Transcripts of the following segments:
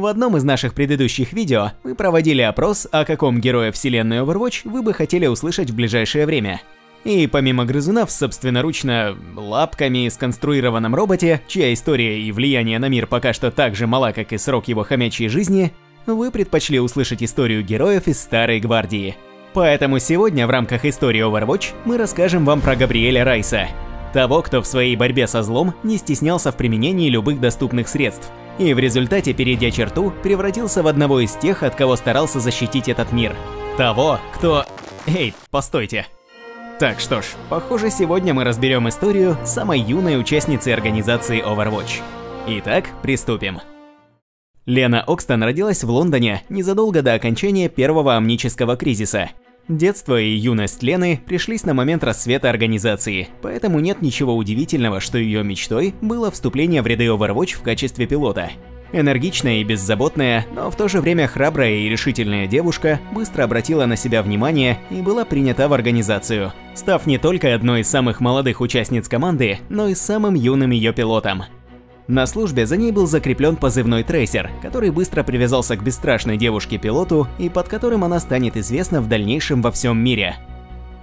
В одном из наших предыдущих видео мы проводили опрос, о каком герое вселенной Overwatch вы бы хотели услышать в ближайшее время. И помимо грызуна в собственноручно лапками сконструированном роботе, чья история и влияние на мир пока что так же мала, как и срок его хомячьей жизни, вы предпочли услышать историю героев из Старой Гвардии. Поэтому сегодня в рамках истории Overwatch мы расскажем вам про Габриэля Райса, того, кто в своей борьбе со злом не стеснялся в применении любых доступных средств, и в результате, перейдя черту, превратился в одного из тех, от кого старался защитить этот мир. Того, кто... Эй, постойте. Так что ж, похоже, сегодня мы разберем историю самой юной участницы организации Overwatch. Итак, приступим. Лена Окстон родилась в Лондоне незадолго до окончания первого омнического кризиса. Детство и юность Лены пришлись на момент расцвета организации, поэтому нет ничего удивительного, что ее мечтой было вступление в ряды Overwatch в качестве пилота. Энергичная и беззаботная, но в то же время храбрая и решительная девушка быстро обратила на себя внимание и была принята в организацию, став не только одной из самых молодых участниц команды, но и самым юным ее пилотом. На службе за ней был закреплен позывной «Трейсер», который быстро привязался к бесстрашной девушке-пилоту и под которым она станет известна в дальнейшем во всем мире.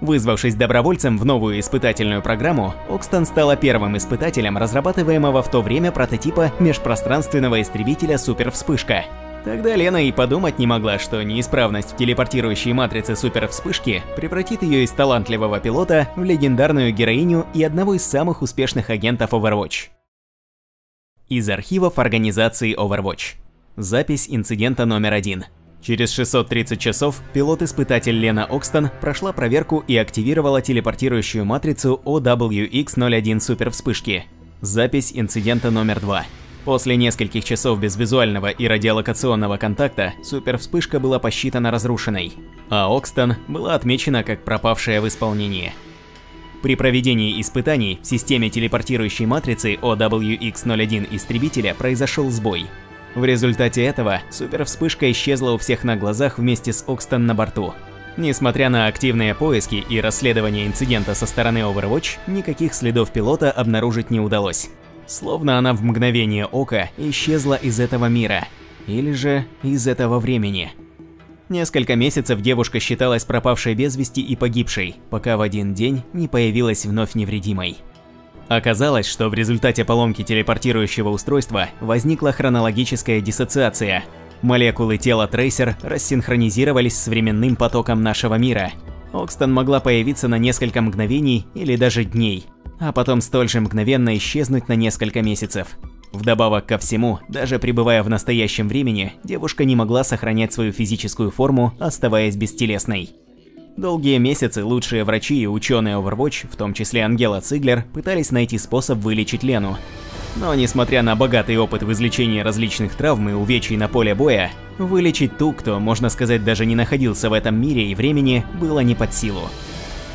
Вызвавшись добровольцем в новую испытательную программу, Окстон стала первым испытателем разрабатываемого в то время прототипа межпространственного истребителя «Супервспышка». Тогда Лена и подумать не могла, что неисправность в телепортирующей матрице «Супервспышки» превратит ее из талантливого пилота в легендарную героиню и одного из самых успешных агентов Overwatch. Из архивов организации Overwatch. Запись инцидента номер 1. Через 630 часов пилот-испытатель Лена Окстон прошла проверку и активировала телепортирующую матрицу OWX-01 супервспышки. Запись инцидента номер 2. После нескольких часов без визуального и радиолокационного контакта супервспышка была посчитана разрушенной, а Окстон была отмечена как пропавшая в исполнении. При проведении испытаний в системе телепортирующей матрицы OWX-01 истребителя произошел сбой. В результате этого супервспышка исчезла у всех на глазах вместе с Окстон на борту. Несмотря на активные поиски и расследование инцидента со стороны Overwatch, никаких следов пилота обнаружить не удалось. Словно она в мгновение ока исчезла из этого мира, или же из этого времени. Несколько месяцев девушка считалась пропавшей без вести и погибшей, пока в один день не появилась вновь невредимой. Оказалось, что в результате поломки телепортирующего устройства возникла хронологическая диссоциация. Молекулы тела Трейсер рассинхронизировались с временным потоком нашего мира. Окстон могла появиться на несколько мгновений или даже дней, а потом столь же мгновенно исчезнуть на несколько месяцев. Вдобавок ко всему, даже пребывая в настоящем времени, девушка не могла сохранять свою физическую форму, оставаясь бестелесной. Долгие месяцы лучшие врачи и ученые Overwatch, в том числе Ангела Циглер, пытались найти способ вылечить Лену. Но несмотря на богатый опыт в излечении различных травм и увечий на поле боя, вылечить ту, кто, можно сказать, даже не находился в этом мире и времени, было не под силу.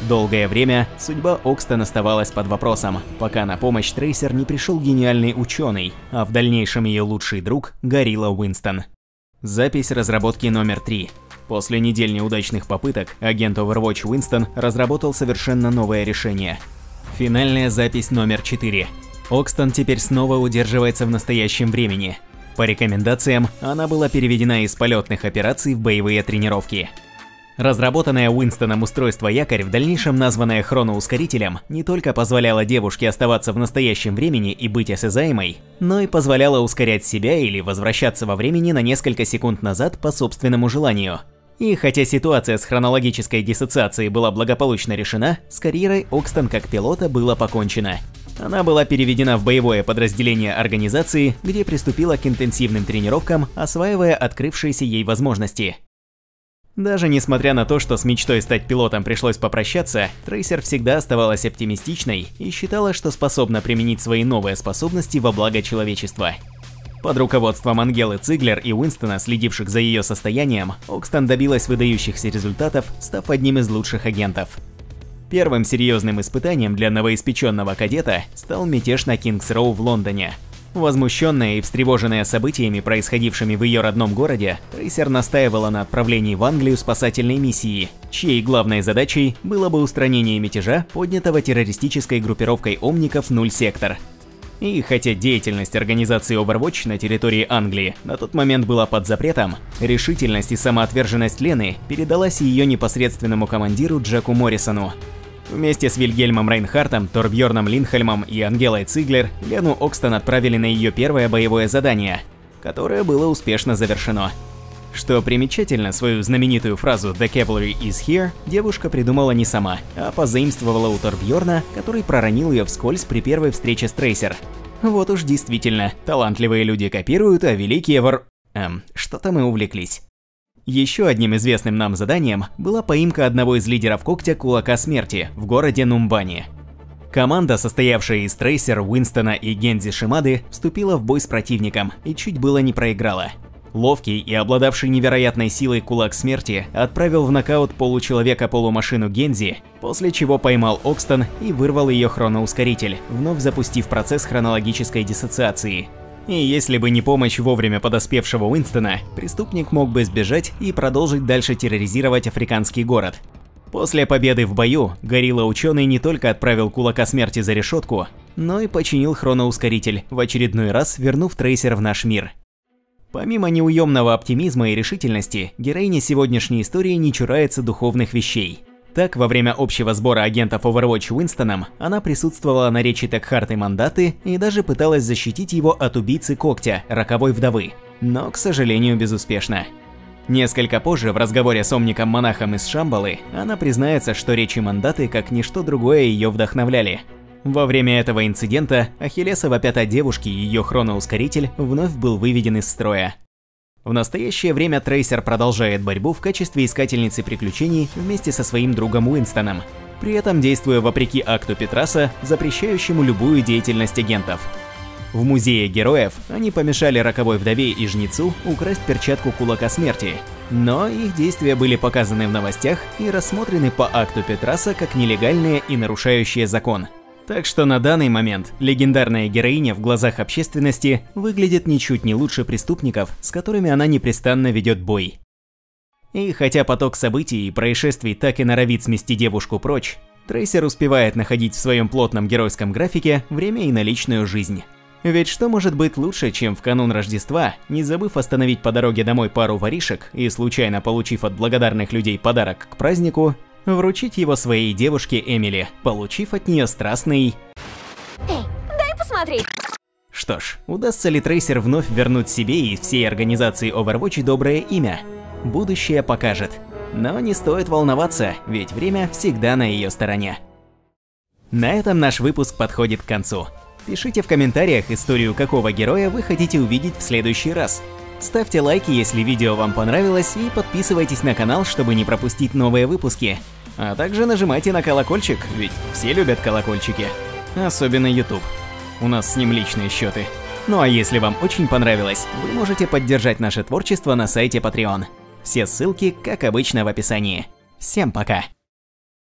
Долгое время судьба Окстон оставалась под вопросом, пока на помощь Трейсер не пришел гениальный ученый, а в дальнейшем ее лучший друг Горилла Уинстон. Запись разработки номер 3. После недель неудачных попыток агент Overwatch Уинстон разработал совершенно новое решение. Финальная запись номер 4. Окстон теперь снова удерживается в настоящем времени. По рекомендациям, она была переведена из полетных операций в боевые тренировки. Разработанное Уинстоном устройство «Якорь», в дальнейшем названное хроноускорителем, не только позволяло девушке оставаться в настоящем времени и быть осязаемой, но и позволяло ускорять себя или возвращаться во времени на несколько секунд назад по собственному желанию. И хотя ситуация с хронологической диссоциацией была благополучно решена, с карьерой Окстон как пилота было покончено. Она была переведена в боевое подразделение организации, где приступила к интенсивным тренировкам, осваивая открывшиеся ей возможности. Даже несмотря на то, что с мечтой стать пилотом пришлось попрощаться, Трейсер всегда оставалась оптимистичной и считала, что способна применить свои новые способности во благо человечества. Под руководством Ангелы Циглер и Уинстона, следивших за ее состоянием, Окстон добилась выдающихся результатов, став одним из лучших агентов. Первым серьезным испытанием для новоиспеченного кадета стал мятеж на Кингс-роу в Лондоне. Возмущенная и встревоженная событиями, происходившими в ее родном городе, Трейсер настаивала на отправлении в Англию спасательной миссии, чьей главной задачей было бы устранение мятежа, поднятого террористической группировкой омников «Нуль Сектор». И хотя деятельность организации Overwatch на территории Англии на тот момент была под запретом, решительность и самоотверженность Лены передалась ее непосредственному командиру Джеку Моррисону. Вместе с Вильгельмом Райнхардтом, Торбьорном Линхельмом и Ангелой Циглер Лену Окстон отправили на ее первое боевое задание, которое было успешно завершено. Что примечательно, свою знаменитую фразу «The cavalry is here» девушка придумала не сама, а позаимствовала у Торбьорна, который проронил ее вскользь при первой встрече с Трейсер. Вот уж действительно, талантливые люди копируют, а великие что-то мы увлеклись. Еще одним известным нам заданием была поимка одного из лидеров когтя Кулака Смерти в городе Нумбани. Команда, состоявшая из Трейсер, Уинстона и Гэндзи Шимады, вступила в бой с противником и чуть было не проиграла. Ловкий и обладавший невероятной силой Кулак Смерти отправил в нокаут получеловека-полумашину Гэндзи, после чего поймал Окстон и вырвал ее хроноускоритель, вновь запустив процесс хронологической диссоциации. И если бы не помощь вовремя подоспевшего Уинстона, преступник мог бы сбежать и продолжить дальше терроризировать африканский город. После победы в бою горилла-ученый не только отправил Кулака Смерти за решетку, но и починил хроноускоритель, в очередной раз вернув Трейсер в наш мир. Помимо неуемного оптимизма и решительности, героиня сегодняшней истории не чурается духовных вещей. Так, во время общего сбора агентов Overwatch Уинстоном она присутствовала на речи Текхарты Мондатты и даже пыталась защитить его от убийцы когтя, Роковой Вдовы, но, к сожалению, безуспешно. Несколько позже, в разговоре с умником-монахом из Шамбалы, она признается, что речи Мондатты как ничто другое ее вдохновляли. Во время этого инцидента ахиллесова пята девушки и ее хроноускоритель вновь был выведен из строя. В настоящее время Трейсер продолжает борьбу в качестве искательницы приключений вместе со своим другом Уинстоном, при этом действуя вопреки акту Петраса, запрещающему любую деятельность агентов. В музее героев они помешали Роковой Вдове и Жнецу украсть перчатку Кулака Смерти, но их действия были показаны в новостях и рассмотрены по акту Петраса как нелегальные и нарушающие закон. Так что на данный момент легендарная героиня в глазах общественности выглядит ничуть не лучше преступников, с которыми она непрестанно ведет бой. И хотя поток событий и происшествий так и норовит смести девушку прочь, Трейсер успевает находить в своем плотном геройском графике время и на личную жизнь. Ведь что может быть лучше, чем в канун Рождества, не забыв остановить по дороге домой пару воришек и, случайно получив от благодарных людей подарок к празднику, вручить его своей девушке Эмили, получив от нее страстный... Эй, дай посмотреть! Что ж, удастся ли Трейсер вновь вернуть себе и всей организации Overwatch доброе имя? Будущее покажет. Но не стоит волноваться, ведь время всегда на ее стороне. На этом наш выпуск подходит к концу. Пишите в комментариях историю, какого героя вы хотите увидеть в следующий раз. Ставьте лайки, если видео вам понравилось, и подписывайтесь на канал, чтобы не пропустить новые выпуски. А также нажимайте на колокольчик, ведь все любят колокольчики. Особенно YouTube. У нас с ним личные счеты. Ну а если вам очень понравилось, вы можете поддержать наше творчество на сайте Patreon. Все ссылки, как обычно, в описании. Всем пока!